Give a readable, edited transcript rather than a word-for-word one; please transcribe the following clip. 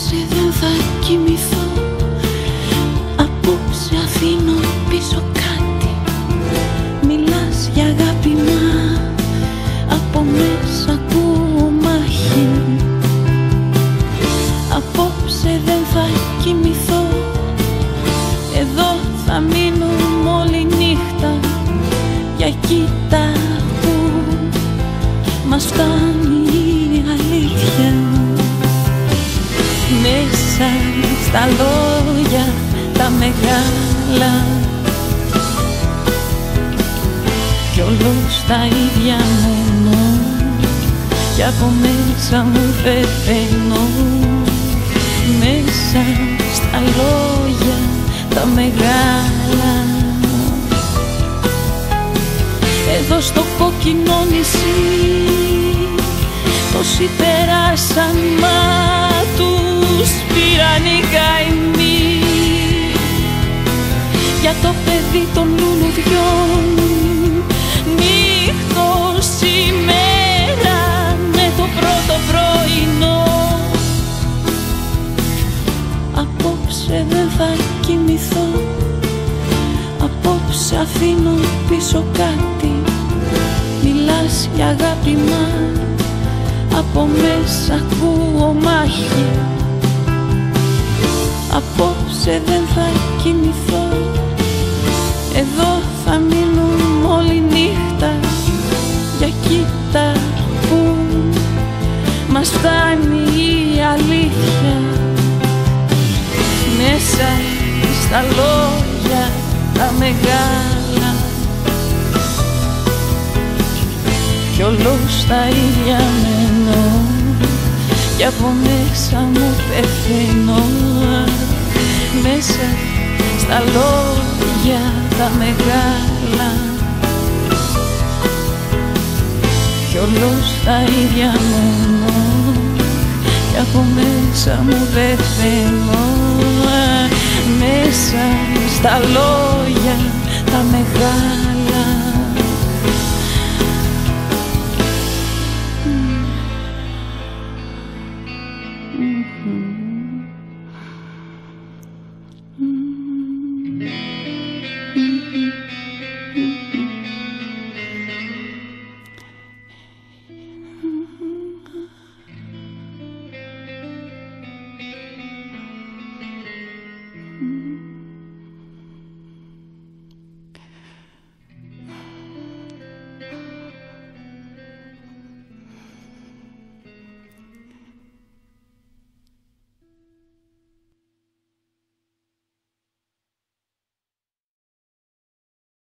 Απόψε δεν θα κοιμηθώ, απόψε αφήνω πίσω κάτι. Μιλάς για αγάπη μα, από μέσα ακούω μάχη. Απόψε δεν θα κοιμηθώ, εδώ θα μείνουμε όλη νύχτα. Για κοίτα που μας φτάνει η αλήθεια. Μέσα στα λόγια τα μεγάλα κι όλος τα ίδια μόνο, κι από μέσα μου πεθαίνω. Μέσα στα λόγια τα μεγάλα, εδώ στο κόκκινο νησί, τόσοι πέρασαν μα τους πήραν οι καημοί. Για το παιδί των λουλουδιών, νύχτος ημέρα με το πρώτο πρωινό. Απόψε δεν θα κοιμηθώ, απόψε αφήνω πίσω κάτι. Μιλάς για αγάπη μα, από μέσα ακούω μάχη. Απόψε δεν θα κοιμηθώ, εδώ θα μείνουν όλη νύχτα. Για κοίτα που μας φτάνει η αλήθεια. Μέσα στα λόγια τα μεγάλα κι όλος τα ίδια μένω, κι από μέσα μου πεθαίνω. Μέσα στα λόγια τα μεγάλα κι όλος τα ίδια μένω, κι από μέσα μου πεθαίνω. Μέσα στα λόγια τα μεγάλα. Mm-hmm.